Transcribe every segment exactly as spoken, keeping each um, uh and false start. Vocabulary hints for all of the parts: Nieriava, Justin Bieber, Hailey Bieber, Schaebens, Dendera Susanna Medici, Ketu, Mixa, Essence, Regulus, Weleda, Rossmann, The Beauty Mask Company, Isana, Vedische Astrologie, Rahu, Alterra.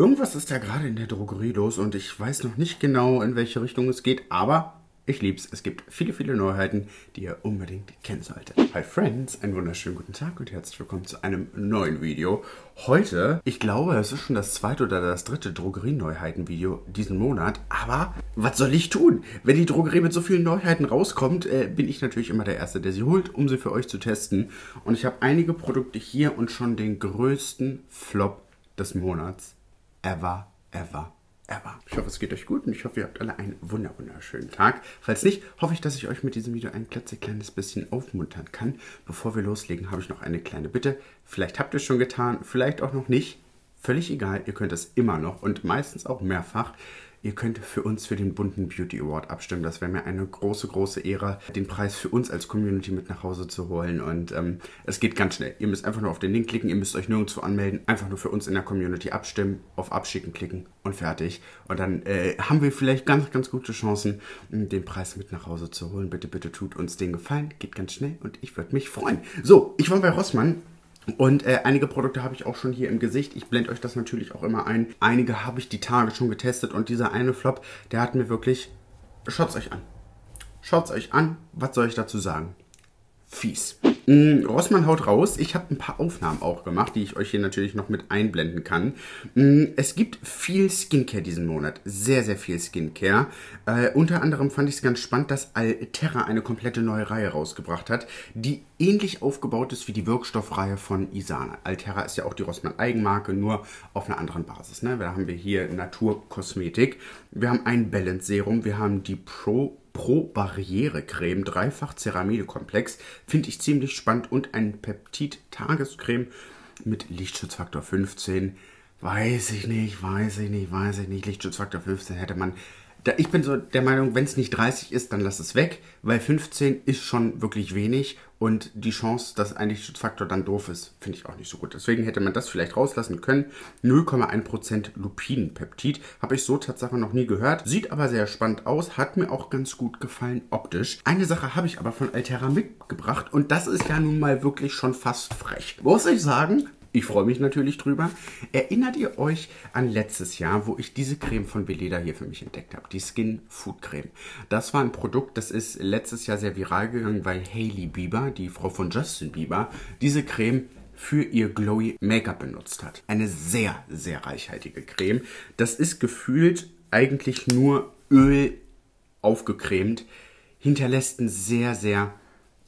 Irgendwas ist da gerade in der Drogerie los und ich weiß noch nicht genau, in welche Richtung es geht, aber ich lieb's. Es gibt viele, viele Neuheiten, die ihr unbedingt kennen solltet. Hi Friends, einen wunderschönen guten Tag und herzlich willkommen zu einem neuen Video. Heute, ich glaube, es ist schon das zweite oder das dritte Drogerie-Neuheiten-Video diesen Monat, aber was soll ich tun? Wenn die Drogerie mit so vielen Neuheiten rauskommt, äh, bin ich natürlich immer der Erste, der sie holt, um sie für euch zu testen. Und ich habe einige Produkte hier und schon den größten Flop des Monats ever, ever. Ich hoffe, es geht euch gut und ich hoffe, ihr habt alle einen wunderschönen Tag. Falls nicht, hoffe ich, dass ich euch mit diesem Video ein klitzekleines bisschen aufmuntern kann. Bevor wir loslegen, habe ich noch eine kleine Bitte. Vielleicht habt ihr es schon getan, vielleicht auch noch nicht. Völlig egal, ihr könnt es immer noch und meistens auch mehrfach. Ihr könnt für uns für den bunten Beauty Award abstimmen. Das wäre mir eine große, große Ehre, den Preis für uns als Community mit nach Hause zu holen. Und ähm, es geht ganz schnell. Ihr müsst einfach nur auf den Link klicken, ihr müsst euch nirgendwo anmelden. Einfach nur für uns in der Community abstimmen, auf Abschicken klicken und fertig. Und dann äh, haben wir vielleicht ganz, ganz gute Chancen, den Preis mit nach Hause zu holen. Bitte, bitte tut uns den Gefallen. Geht ganz schnell und ich würde mich freuen. So, ich war bei Rossmann. Und äh, einige Produkte habe ich auch schon hier im Gesicht. Ich blende euch das natürlich auch immer ein. Einige habe ich die Tage schon getestet und dieser eine Flop, der hat mir wirklich... Schaut's euch an. Schaut's euch an. Was soll ich dazu sagen? Fies. Mm, Rossmann haut raus. Ich habe ein paar Aufnahmen auch gemacht, die ich euch hier natürlich noch mit einblenden kann. Mm, es gibt viel Skincare diesen Monat. Sehr, sehr viel Skincare. Äh, unter anderem fand ich es ganz spannend, dass Alterra eine komplette neue Reihe rausgebracht hat, die ähnlich aufgebaut ist wie die Wirkstoffreihe von Isana. Alterra ist ja auch die Rossmann-Eigenmarke, nur auf einer anderen Basis. Ne? Da haben wir hier Naturkosmetik. Wir haben ein Balance-Serum. Wir haben die Pro- Pro-Barriere-Creme, dreifach Ceramide-Komplex, finde ich ziemlich spannend und ein Peptid-Tagescreme mit Lichtschutzfaktor fünfzehn. Weiß ich nicht, weiß ich nicht, weiß ich nicht. Lichtschutzfaktor fünfzehn hätte man... Da, ich bin so der Meinung, wenn es nicht dreißig ist, dann lass es weg, weil fünfzehn ist schon wirklich wenig und die Chance, dass ein Lichtschutzfaktor dann doof ist, finde ich auch nicht so gut. Deswegen hätte man das vielleicht rauslassen können. null Komma eins Prozent Lupinenpeptid habe ich so Tatsache noch nie gehört. Sieht aber sehr spannend aus, hat mir auch ganz gut gefallen optisch. Eine Sache habe ich aber von Alterra mitgebracht und das ist ja nun mal wirklich schon fast frech. Muss ich sagen... Ich freue mich natürlich drüber. Erinnert ihr euch an letztes Jahr, wo ich diese Creme von Weleda hier für mich entdeckt habe? Die Skin Food Creme. Das war ein Produkt, das ist letztes Jahr sehr viral gegangen, weil Hailey Bieber, die Frau von Justin Bieber, diese Creme für ihr glowy Make-up benutzt hat. Eine sehr, sehr reichhaltige Creme. Das ist gefühlt eigentlich nur Öl aufgecremt. Hinterlässt ein sehr, sehr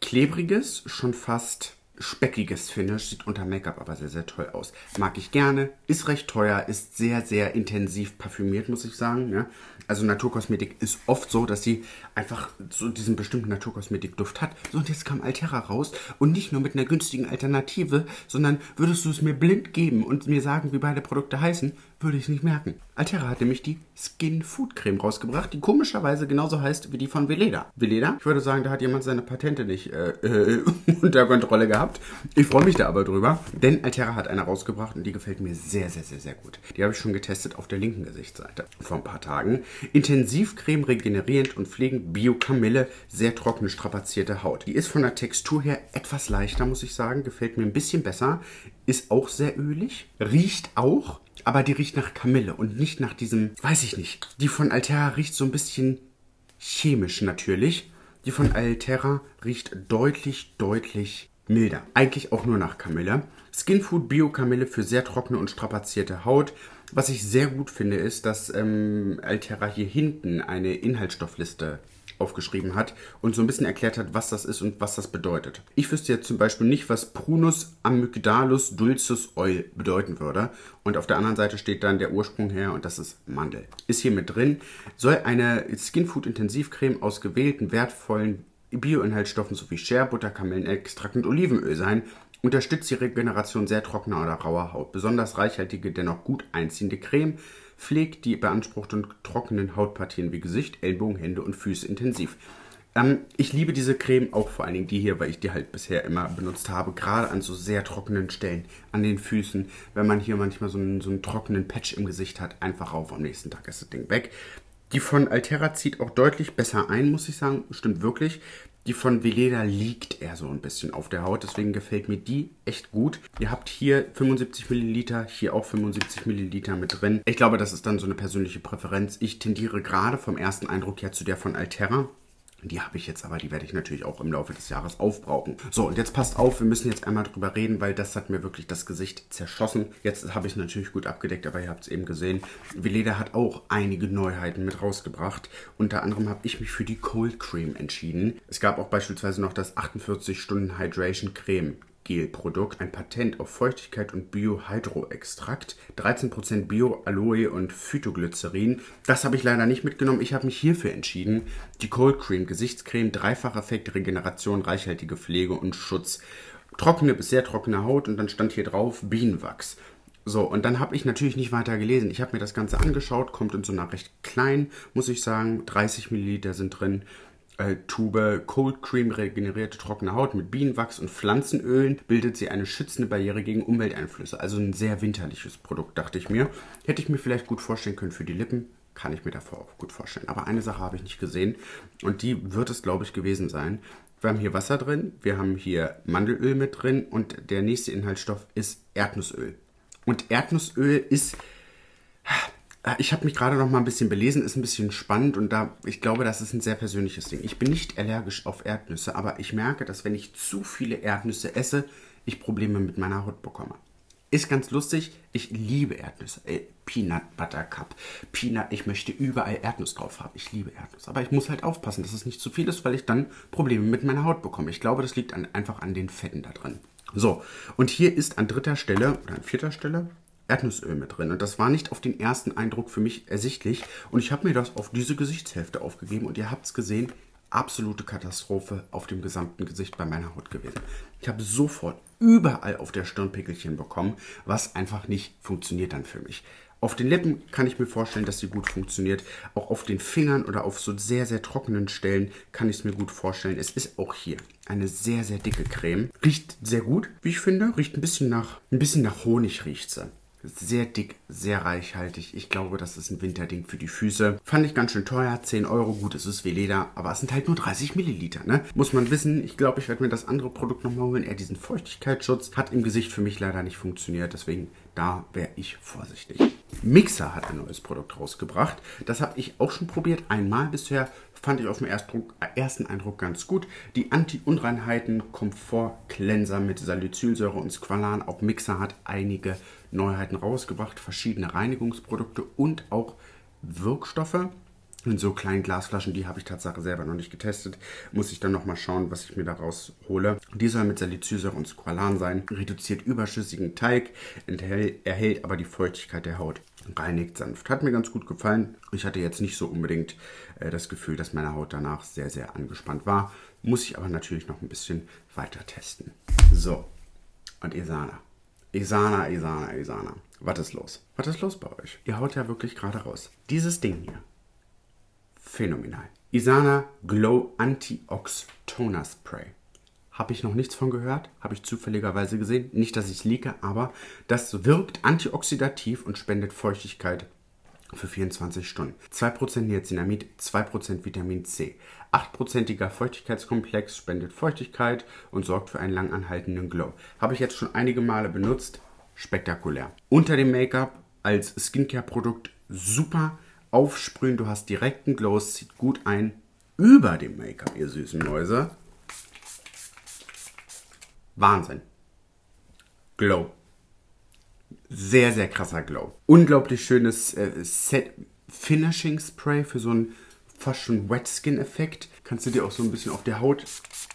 klebriges, schon fast... speckiges Finish, sieht unter Make-up aber sehr, sehr toll aus. Mag ich gerne, ist recht teuer, ist sehr, sehr intensiv parfümiert, muss ich sagen. Ja? Also Naturkosmetik ist oft so, dass sie einfach so diesen bestimmten Naturkosmetikduft hat. So, und jetzt kam Alterra raus und nicht nur mit einer günstigen Alternative, sondern würdest du es mir blind geben und mir sagen, wie beide Produkte heißen, würde ich es nicht merken. Alterra hat nämlich die Skin Food Creme rausgebracht, die komischerweise genauso heißt wie die von Weleda. Weleda? Ich würde sagen, da hat jemand seine Patente nicht äh, äh, unter Kontrolle gehabt. Ich freue mich da aber drüber, denn Alterra hat eine rausgebracht und die gefällt mir sehr, sehr, sehr, sehr gut. Die habe ich schon getestet auf der linken Gesichtsseite vor ein paar Tagen. Intensivcreme, regenerierend und pflegend, Bio-Kamille, sehr trockene, strapazierte Haut. Die ist von der Textur her etwas leichter, muss ich sagen. Gefällt mir ein bisschen besser. Ist auch sehr ölig. Riecht auch. Aber die riecht nach Kamille und nicht nach diesem, weiß ich nicht. Die von Alterra riecht so ein bisschen chemisch natürlich. Die von Alterra riecht deutlich, deutlich milder. Eigentlich auch nur nach Kamille. Skinfood Bio-Kamille für sehr trockene und strapazierte Haut. Was ich sehr gut finde, ist, dass ähm, Alterra hier hinten eine Inhaltsstoffliste aufgeschrieben hat und so ein bisschen erklärt hat, was das ist und was das bedeutet. Ich wüsste jetzt zum Beispiel nicht, was Prunus amygdalus dulcis oil bedeuten würde. Und auf der anderen Seite steht dann der Ursprung her und das ist Mandel. Ist hier mit drin. Soll eine Skinfood-Intensivcreme aus gewählten, wertvollen Bioinhaltsstoffen sowie Scherbutter, Kamillenextrakt und Olivenöl sein. Unterstützt die Regeneration sehr trockener oder rauer Haut. Besonders reichhaltige, dennoch gut einziehende Creme. Pflegt die beanspruchten trockenen Hautpartien wie Gesicht, Ellbogen, Hände und Füße intensiv. Ähm, ich liebe diese Creme, auch vor allen Dingen die hier, weil ich die halt bisher immer benutzt habe, gerade an so sehr trockenen Stellen, an den Füßen, wenn man hier manchmal so einen, so einen trockenen Patch im Gesicht hat, einfach rauf, am nächsten Tag ist das Ding weg. Die von Alterra zieht auch deutlich besser ein, muss ich sagen, stimmt wirklich. Die von Weleda liegt eher so ein bisschen auf der Haut, deswegen gefällt mir die echt gut. Ihr habt hier fünfundsiebzig Milliliter, hier auch fünfundsiebzig Milliliter mit drin. Ich glaube, das ist dann so eine persönliche Präferenz. Ich tendiere gerade vom ersten Eindruck her zu der von Alterra. Die habe ich jetzt aber, die werde ich natürlich auch im Laufe des Jahres aufbrauchen. So, und jetzt passt auf, wir müssen jetzt einmal drüber reden, weil das hat mir wirklich das Gesicht zerschossen. Jetzt habe ich es natürlich gut abgedeckt, aber ihr habt es eben gesehen. Weleda hat auch einige Neuheiten mit rausgebracht. Unter anderem habe ich mich für die Cold Cream entschieden. Es gab auch beispielsweise noch das achtundvierzig Stunden Hydration Creme Gel Produkt, ein Patent auf Feuchtigkeit und Bio-Hydro-Extrakt, dreizehn Prozent Bio, Aloe und Phytoglycerin. Das habe ich leider nicht mitgenommen. Ich habe mich hierfür entschieden. Die Cold Cream Gesichtscreme, Dreifacheffekt, Regeneration, reichhaltige Pflege und Schutz. Trockene bis sehr trockene Haut und dann stand hier drauf Bienenwachs. So, und dann habe ich natürlich nicht weiter gelesen. Ich habe mir das Ganze angeschaut, kommt in so einer recht kleinen, muss ich sagen, dreißig Milliliter sind drin. Tube Cold Cream regenerierte trockene Haut mit Bienenwachs und Pflanzenölen bildet sie eine schützende Barriere gegen Umwelteinflüsse. Also ein sehr winterliches Produkt, dachte ich mir. Hätte ich mir vielleicht gut vorstellen können für die Lippen. Kann ich mir davor auch gut vorstellen. Aber eine Sache habe ich nicht gesehen und die wird es, glaube ich, gewesen sein. Wir haben hier Wasser drin, wir haben hier Mandelöl mit drin und der nächste Inhaltsstoff ist Erdnussöl. Und Erdnussöl ist... Ich habe mich gerade noch mal ein bisschen belesen, ist ein bisschen spannend und da, ich glaube, das ist ein sehr persönliches Ding. Ich bin nicht allergisch auf Erdnüsse, aber ich merke, dass wenn ich zu viele Erdnüsse esse, ich Probleme mit meiner Haut bekomme. Ist ganz lustig, ich liebe Erdnüsse. Ey, Peanut Butter Cup, Peanut, ich möchte überall Erdnuss drauf haben. Ich liebe Erdnuss, aber ich muss halt aufpassen, dass es nicht zu viel ist, weil ich dann Probleme mit meiner Haut bekomme. Ich glaube, das liegt an, einfach an den Fetten da drin. So, und hier ist an dritter Stelle oder an vierter Stelle Erdnussöl mit drin und das war nicht auf den ersten Eindruck für mich ersichtlich und ich habe mir das auf diese Gesichtshälfte aufgegeben und ihr habt es gesehen, absolute Katastrophe auf dem gesamten Gesicht bei meiner Haut gewesen. Ich habe sofort überall auf der Stirn Pickelchen bekommen, was einfach nicht funktioniert dann für mich. Auf den Lippen kann ich mir vorstellen, dass sie gut funktioniert. Auch auf den Fingern oder auf so sehr, sehr trockenen Stellen kann ich es mir gut vorstellen. Es ist auch hier eine sehr, sehr dicke Creme. Riecht sehr gut, wie ich finde. Riecht ein bisschen nach, ein bisschen nach Honig riecht sie. Sehr dick, sehr reichhaltig. Ich glaube, das ist ein Winterding für die Füße. Fand ich ganz schön teuer, zehn Euro. Gut, es ist Weleda, aber es sind halt nur dreißig Milliliter, ne? Muss man wissen. Ich glaube, ich werde mir das andere Produkt nochmal holen. Eher diesen Feuchtigkeitsschutz. Hat im Gesicht für mich leider nicht funktioniert, deswegen da wäre ich vorsichtig. Mixa hat ein neues Produkt rausgebracht. Das habe ich auch schon probiert. Einmal bisher fand ich auf dem ersten Eindruck ganz gut. Die Anti-Unreinheiten-Komfort-Cleanser mit Salicylsäure und Squalan. Auch Mixa hat einige Neuheiten rausgebracht, verschiedene Reinigungsprodukte und auch Wirkstoffe in so kleinen Glasflaschen, die habe ich tatsächlich selber noch nicht getestet, muss ich dann nochmal schauen, was ich mir da raushole. Die soll mit Salicylsäure und Squalan sein, reduziert überschüssigen Teig, enthält, erhält aber die Feuchtigkeit der Haut, reinigt sanft. Hat mir ganz gut gefallen, ich hatte jetzt nicht so unbedingt äh, das Gefühl, dass meine Haut danach sehr, sehr angespannt war, muss ich aber natürlich noch ein bisschen weiter testen. So, und Isana. Isana, Isana, Isana. Was ist los? Was ist los bei euch? Ihr haut ja wirklich gerade raus. Dieses Ding hier. Phänomenal. Isana Glow Anti-Ox Toner Spray. Habe ich noch nichts von gehört. Habe ich zufälligerweise gesehen. Nicht, dass ich es leake, aber das wirkt antioxidativ und spendet Feuchtigkeit für vierundzwanzig Stunden. zwei Prozent Niacinamid, zwei Prozent Vitamin C. acht prozentiger Feuchtigkeitskomplex spendet Feuchtigkeit und sorgt für einen lang anhaltenden Glow. Habe ich jetzt schon einige Male benutzt. Spektakulär. Unter dem Make-up als Skincare-Produkt super. Aufsprühen, du hast direkten Glow, es zieht gut ein. Über dem Make-up, ihr süßen Mäuse. Wahnsinn. Glow. Sehr, sehr krasser Glow. Unglaublich schönes äh, Set Finishing Spray für so einen fast schon Wet Skin Effekt. Kannst du dir auch so ein bisschen auf der Haut,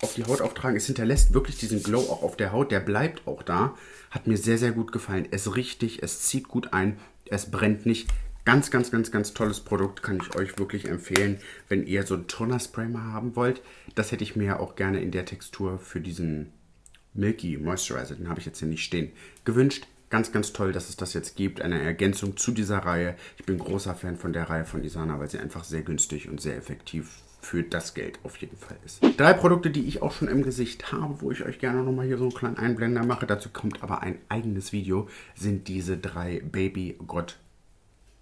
auf die Haut auftragen. Es hinterlässt wirklich diesen Glow auch auf der Haut. Der bleibt auch da. Hat mir sehr, sehr gut gefallen. Es riecht dich, es zieht gut ein, es brennt nicht. Ganz, ganz, ganz, ganz tolles Produkt, kann ich euch wirklich empfehlen, wenn ihr so ein Toner-Spray mal haben wollt. Das hätte ich mir ja auch gerne in der Textur für diesen Milky Moisturizer, den habe ich jetzt hier nicht stehen, gewünscht. Ganz, ganz toll, dass es das jetzt gibt, eine Ergänzung zu dieser Reihe. Ich bin großer Fan von der Reihe von Isana, weil sie einfach sehr günstig und sehr effektiv für das Geld auf jeden Fall ist. Drei Produkte, die ich auch schon im Gesicht habe, wo ich euch gerne nochmal hier so einen kleinen Einblender mache, dazu kommt aber ein eigenes Video, sind diese drei Baby Got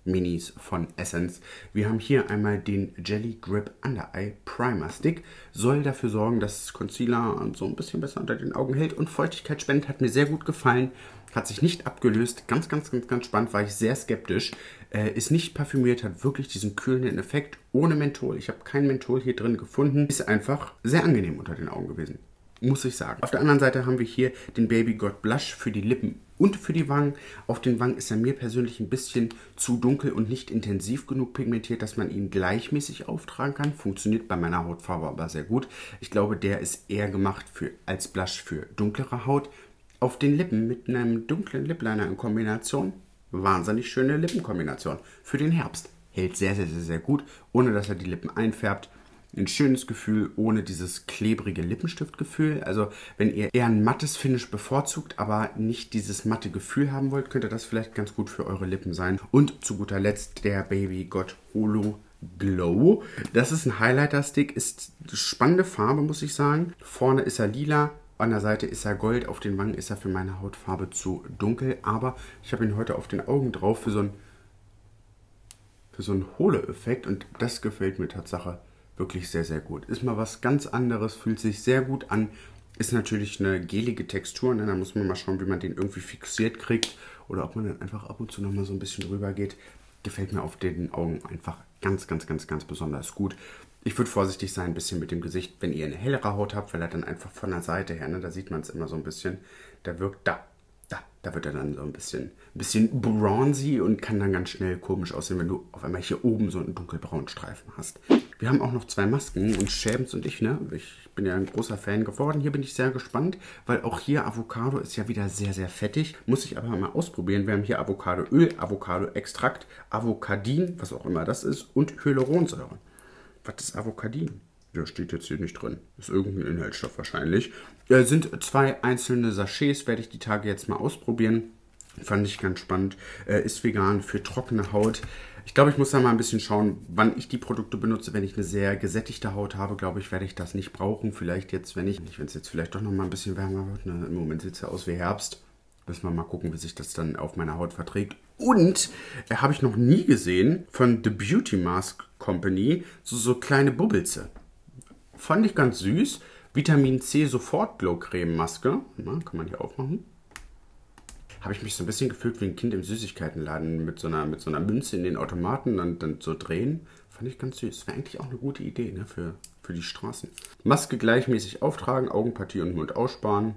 Minis von Essence. Wir haben hier einmal den Jelly Grip Under Eye Primer Stick. Soll dafür sorgen, dass Concealer so ein bisschen besser unter den Augen hält und Feuchtigkeit spendet. Hat mir sehr gut gefallen. Hat sich nicht abgelöst. Ganz, ganz, ganz, ganz spannend. War ich sehr skeptisch. Äh, ist nicht parfümiert. Hat wirklich diesen kühlenden Effekt. Ohne Menthol. Ich habe kein Menthol hier drin gefunden. Ist einfach sehr angenehm unter den Augen gewesen. Muss ich sagen. Auf der anderen Seite haben wir hier den Baby Got Blush für die Lippen und für die Wangen. Auf den Wangen ist er mir persönlich ein bisschen zu dunkel und nicht intensiv genug pigmentiert, dass man ihn gleichmäßig auftragen kann. Funktioniert bei meiner Hautfarbe aber sehr gut. Ich glaube, der ist eher gemacht für, als Blush für dunklere Haut. Auf den Lippen mit einem dunklen Lip-Liner in Kombination. Wahnsinnig schöne Lippenkombination für den Herbst. Hält sehr, sehr, sehr, sehr gut, ohne dass er die Lippen einfärbt. Ein schönes Gefühl, ohne dieses klebrige Lippenstiftgefühl. Also wenn ihr eher ein mattes Finish bevorzugt, aber nicht dieses matte Gefühl haben wollt, könnte das vielleicht ganz gut für eure Lippen sein. Und zu guter Letzt der Baby Got Holo Glow. Das ist ein Highlighter-Stick, ist spannende Farbe, muss ich sagen. Vorne ist er lila, an der Seite ist er gold, auf den Wangen ist er für meine Hautfarbe zu dunkel. Aber ich habe ihn heute auf den Augen drauf für so einen, für so einen Holo-Effekt und das gefällt mir tatsächlich wirklich sehr, sehr gut. Ist mal was ganz anderes, fühlt sich sehr gut an. Ist natürlich eine gelige Textur, ne? Da muss man mal schauen, wie man den irgendwie fixiert kriegt oder ob man dann einfach ab und zu nochmal so ein bisschen drüber geht. Gefällt mir auf den Augen einfach ganz, ganz, ganz, ganz besonders gut. Ich würde vorsichtig sein, ein bisschen mit dem Gesicht, wenn ihr eine hellere Haut habt, weil er dann einfach von der Seite her, ne? Da sieht man es immer so ein bisschen, da wirkt da. Da, da wird er dann so ein bisschen, ein bisschen bronzy und kann dann ganz schnell komisch aussehen, wenn du auf einmal hier oben so einen dunkelbraunen Streifen hast. Wir haben auch noch zwei Masken und Schaebens und ich, ne? Ich bin ja ein großer Fan geworden. Hier bin ich sehr gespannt, weil auch hier Avocado ist ja wieder sehr, sehr fettig. Muss ich aber mal ausprobieren. Wir haben hier Avocadoöl, Avocadoextrakt, Avocadin, was auch immer das ist, und Hyaluronsäure. Was ist Avocadin? Der steht jetzt hier nicht drin. Ist irgendein Inhaltsstoff wahrscheinlich. Ja, sind zwei einzelne Sachets. Werde ich die Tage jetzt mal ausprobieren. Fand ich ganz spannend. Äh, ist vegan für trockene Haut. Ich glaube, ich muss da mal ein bisschen schauen, wann ich die Produkte benutze. Wenn ich eine sehr gesättigte Haut habe, glaube ich, werde ich das nicht brauchen. Vielleicht jetzt, wenn ich, wenn es jetzt vielleicht doch noch mal ein bisschen wärmer wird. Ne? Im Moment sieht es ja aus wie Herbst. Müssen wir mal gucken, wie sich das dann auf meiner Haut verträgt. Und, äh, habe ich noch nie gesehen, von The Beauty Mask Company, so, so kleine Bubbelze. Fand ich ganz süß. Vitamin C Sofort Glow Creme Maske. Na, kann man hier aufmachen. Habe ich mich so ein bisschen gefühlt wie ein Kind im Süßigkeitenladen mit so einer, mit so einer Münze in den Automaten und dann so drehen. Fand ich ganz süß. Wäre eigentlich auch eine gute Idee, ne, für, für die Straßen. Maske gleichmäßig auftragen, Augenpartie und Mund aussparen.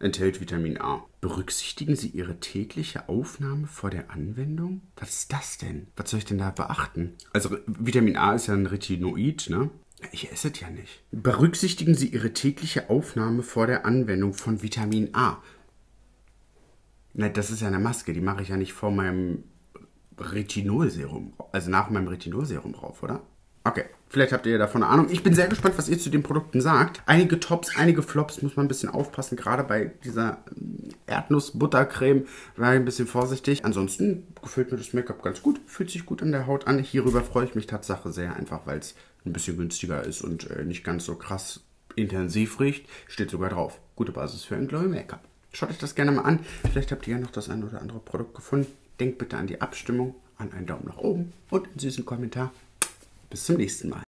Enthält Vitamin A. Berücksichtigen Sie Ihre tägliche Aufnahme vor der Anwendung? Was ist das denn? Was soll ich denn da beachten? Also Vitamin A ist ja ein Retinoid, ne? Ich esse es ja nicht. Berücksichtigen Sie Ihre tägliche Aufnahme vor der Anwendung von Vitamin A. Na, das ist ja eine Maske, die mache ich ja nicht vor meinem Retinolserum, also nach meinem Retinolserum rauf, oder? Okay, vielleicht habt ihr davon eine Ahnung. Ich bin sehr gespannt, was ihr zu den Produkten sagt. Einige Tops, einige Flops, muss man ein bisschen aufpassen, gerade bei dieser Erdnussbuttercreme war ich ein bisschen vorsichtig. Ansonsten gefällt mir das Make-up ganz gut, fühlt sich gut an der Haut an. Hierüber freue ich mich tatsächlich sehr, einfach weil es ein bisschen günstiger ist und äh, nicht ganz so krass intensiv riecht. Steht sogar drauf. Gute Basis für ein Glowy Make-up. Schaut euch das gerne mal an. Vielleicht habt ihr ja noch das ein oder andere Produkt gefunden. Denkt bitte an die Abstimmung, an einen Daumen nach oben und einen süßen Kommentar. Bis zum nächsten Mal.